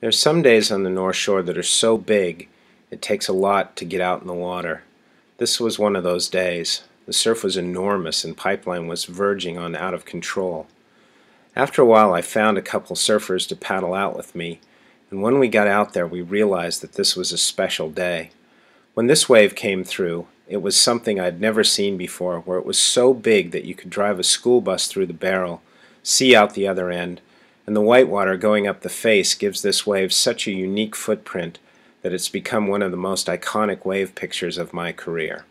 There's some days on the North Shore that are so big it takes a lot to get out in the water. This was one of those days. The surf was enormous and Pipeline was verging on out of control. After a while I found a couple surfers to paddle out with me, and when we got out there we realized that this was a special day. When this wave came through, it was something I'd never seen before, where it was so big that you could drive a school bus through the barrel, see out the other end, and the whitewater going up the face gives this wave such a unique footprint that it's become one of the most iconic wave pictures of my career.